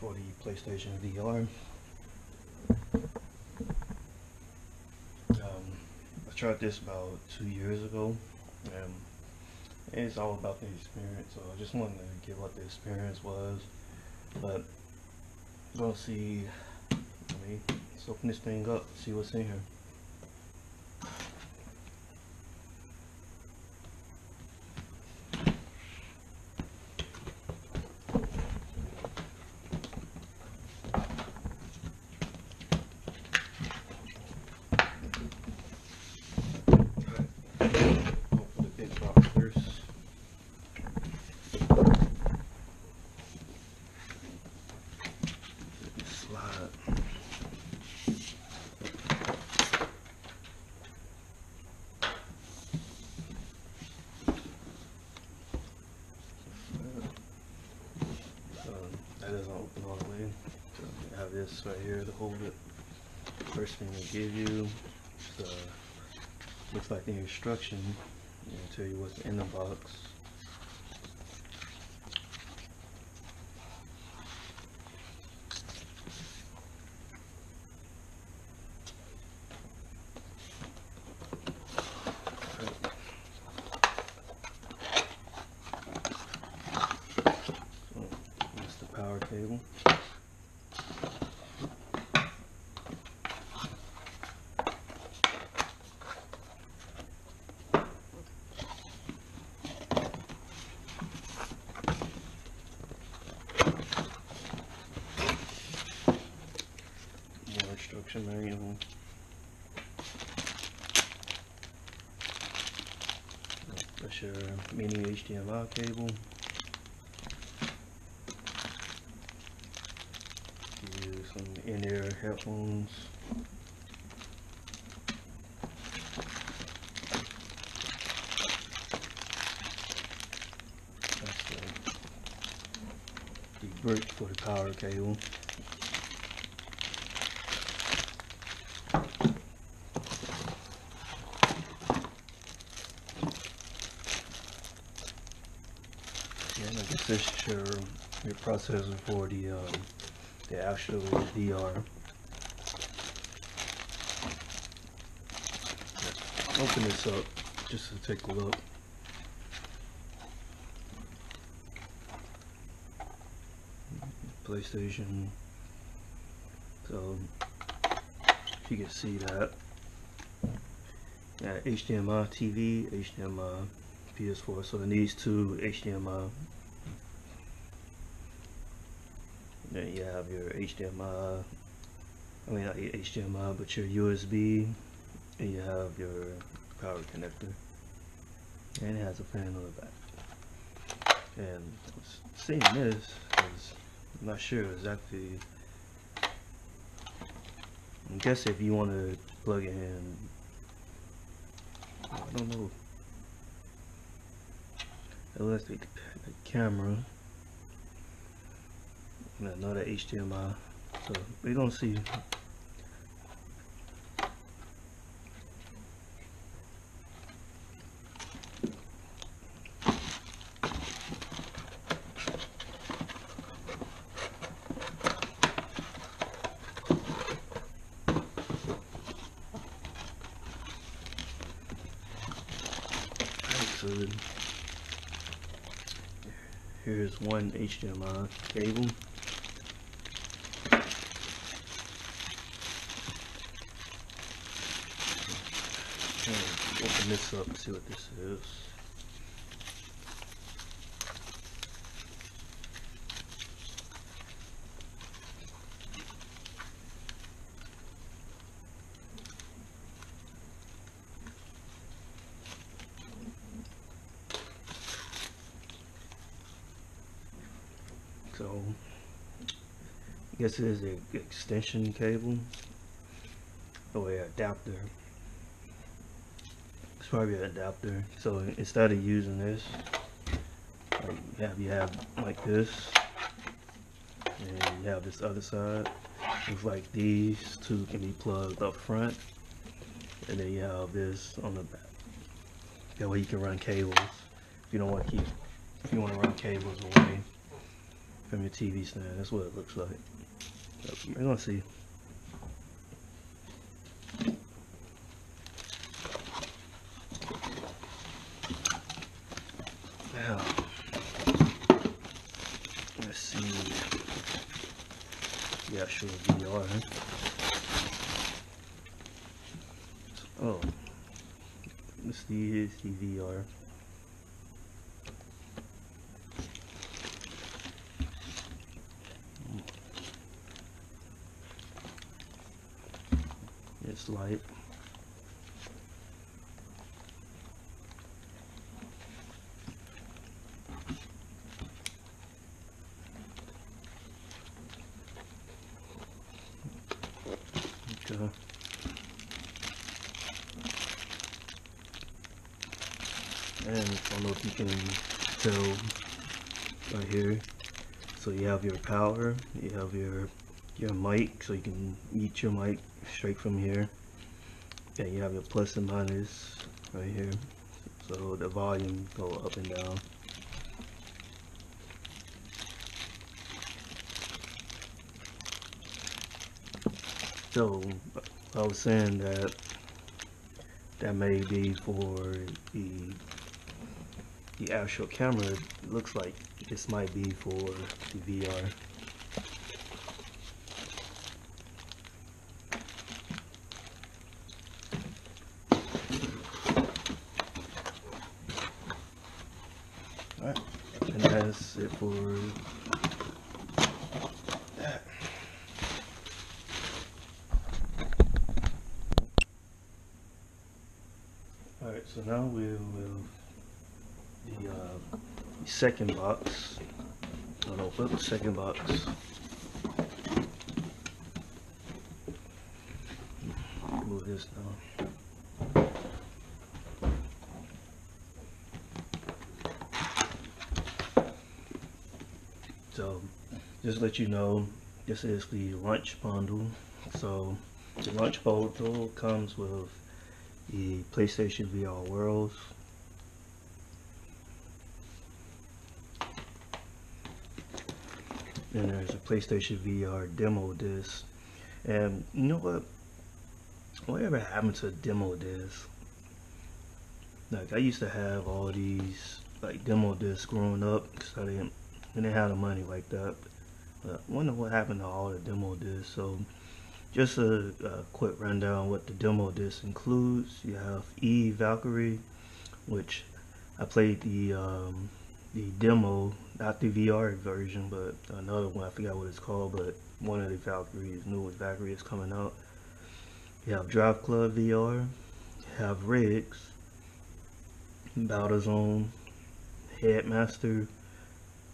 for the PlayStation VR. I tried this about 2 years ago. It's all about the experience, so I just wanted to get what the experience was. But I'm gonna see. I mean, let's open this thing up, see what's in here. This right here to hold it. First thing they give you is, looks like the instruction. It'll tell you what's in the box. Manual. That's your mini HDMI cable. Use some in-ear headphones. That's the brick for the power cable. This is your processor for the actual VR. Let's open this up just to take a look. PlayStation. So if you can see that. HDMI TV, HDMI PS4. So it needs two HDMI. Then you have your HDMI, I mean not HDMI, but your USB, and you have your power connector, and it has a fan on the back. And seeing this, I'm not sure exactly, I guess if you want to plug it in, I don't know, electric camera. Another HDMI, so we're gonna see. So here's one HDMI cable. Open this up and see what this is. So, I guess it is an extension cable or an adapter. It's probably an adapter, so instead of using this, you have like this, and you have this other side. It's like these two can be plugged up front, and then you have this on the back. That way you can run cables if you don't want to keep if you want to run cables away from your TV stand. That's what it looks like. We're gonna see. Now, let's see the actual VR. Oh, let's see, here's the VR. It's light. Okay. And I don't know if you can tell right here. So you have your power, you have your mic, so you can mute your mic straight from here, and you have your plus and minus right here, so the volume go up and down. So I was saying that that may be for the actual camera. It looks like this might be for the VR. That's it for that. Alright, so now we will the second box. I don't know, flip the second box. Move this down. So just to let you know, this is the lunch bundle. So the lunch bundle comes with the PlayStation VR Worlds, and there's a PlayStation VR demo disc. And you know what? Whatever happened to demo disc? Like, I used to have all these like demo discs growing up because I didn't have the money like that, but I wonder what happened to all the demo discs. So just a quick rundown what the demo disc includes. You have Eve Valkyrie, which I played the demo, not the VR version, but another one, I forgot what it's called, but one of the Valkyries, newest Valkyrie, is coming out. You have Driveclub VR, you have Rigs, Battlezone, Headmaster,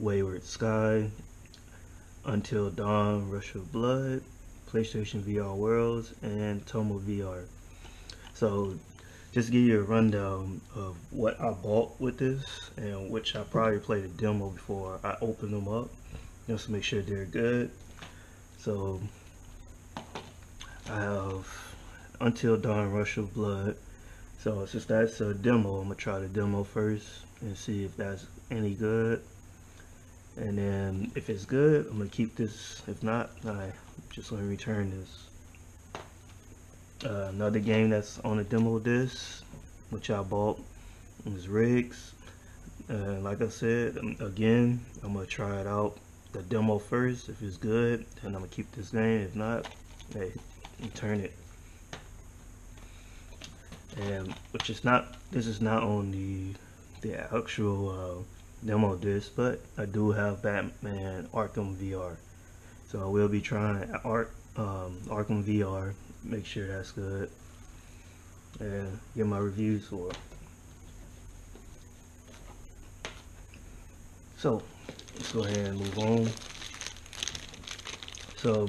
Wayward Sky, Until Dawn, Rush of Blood, PlayStation VR Worlds, and Tomo VR. So just give you a rundown of what I bought with this, and which I probably played a demo before I open them up, just to make sure they're good. So I have Until Dawn, Rush of Blood. So since that's a demo, I'm gonna try the demo first and see if that's any good. And then if it's good, I'm gonna keep this. If not, I just want to return this. Another game that's on the demo disc, which I bought, is Rigs. Like I said, again, I'm gonna try it out, the demo first. If it's good, then I'm gonna keep this game. If not, hey, return it. And which is not, this is not on the actual demo disc, but I do have Batman Arkham VR, so I will be trying Arkham VR, make sure that's good, and get my reviews for it. So let's go ahead and move on. So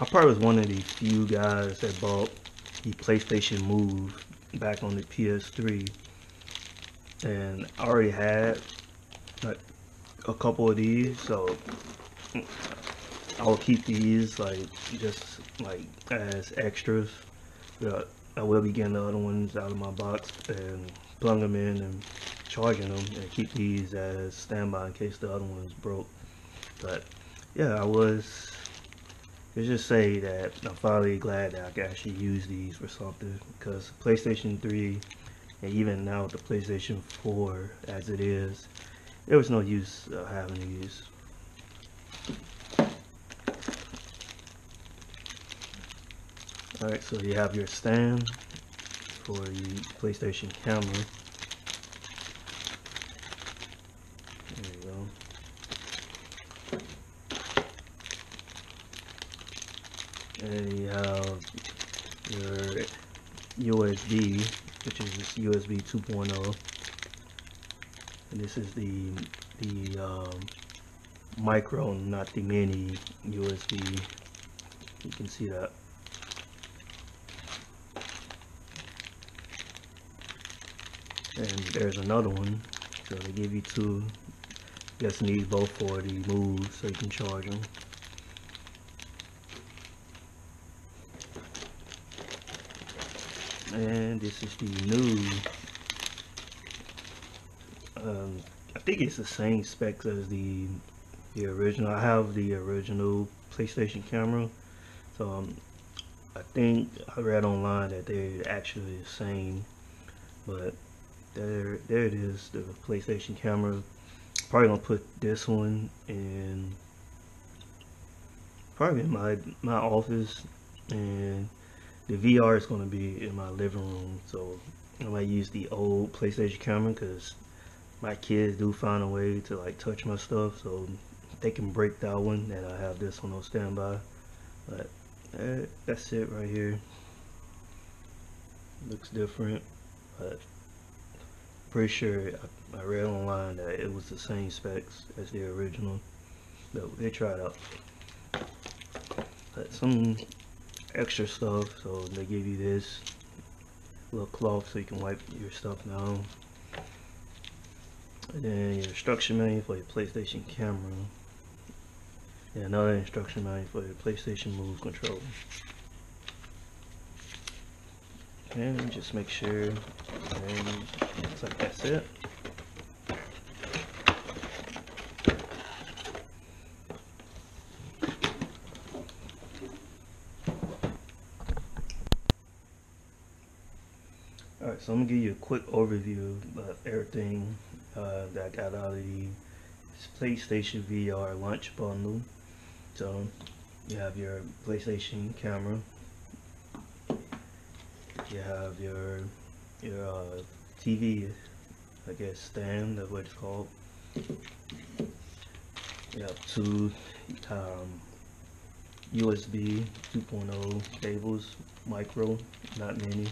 I probably was one of the few guys that bought the PlayStation Move back on the PS3, and I already had like a couple of these, so I'll keep these like just like as extras. I will be getting the other ones out of my box and plug them in and charging them and keep these as standby in case the other one's broke. But yeah, let's just say that I'm finally glad that I can actually use these for something, because PlayStation 3 and even now with the PlayStation 4 as it is, there was no use of having these. Alright, so you have your stand for the PlayStation camera. There you go. And you have your USB, which is this USB 2.0, and this is the micro, not the mini USB. You can see that. And there's another one, so they give you two. I guess you need both for the Move, so you can charge them. And this is the new, I think it's the same specs as the original. I have the original PlayStation camera, so I think I read online that they're actually the same. But there it is, the PlayStation camera. Probably gonna put this one in, probably in my office, and the VR is going to be in my living room. So I might use the old PlayStation camera, because my kids do find a way to like touch my stuff, so they can break that one and I have this one on standby. But that's it right here. Looks different, but pretty sure I read online that it was the same specs as the original, so they tried out. But some extra stuff, so they give you this little cloth so you can wipe your stuff down, and then your instruction manual for your PlayStation camera, and another instruction manual for your PlayStation Move controller. And just make sure, and looks like that's it. Alright, so I'm going to give you a quick overview of everything that I got out of the PlayStation VR launch bundle. So, you have your PlayStation camera, you have your TV, I guess stand, that's what it's called. You have two USB 2.0 cables, micro, not many.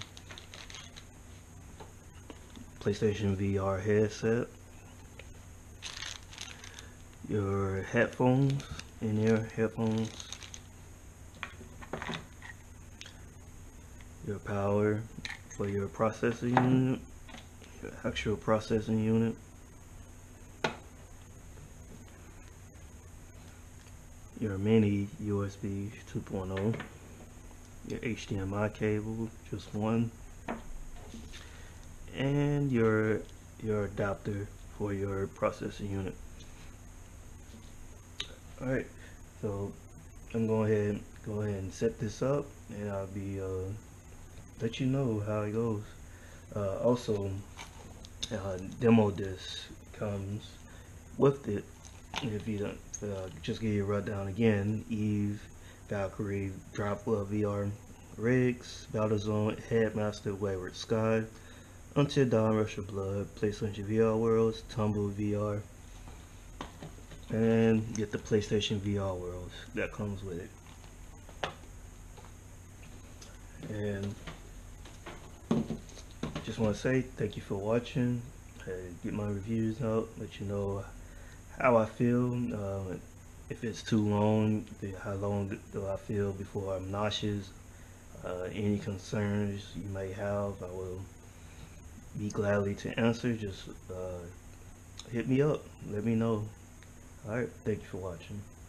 PlayStation VR headset, your headphones, in-ear headphones, your power for your processing unit, your actual processing unit, your mini USB 2.0, your HDMI cable, just one, and your adapter for your processing unit. Alright, so I'm going to go ahead and set this up, and I'll be let you know how it goes. Also, demo disc comes with it. If you don't, just give you a rundown again: Eve, Valkyrie, Driveclub VR, Rigs, Battlezone, Headmaster, Wayward Sky, Until Dawn, Rush of Blood, PlayStation VR Worlds, Tomo VR, and get the PlayStation VR Worlds that comes with it. And just want to say thank you for watching. Get my reviews out, let you know how I feel. If it's too long, how long do I feel before I'm nauseous? Any concerns you may have, I will be gladly to answer. Just hit me up, let me know. All right, thank you for watching.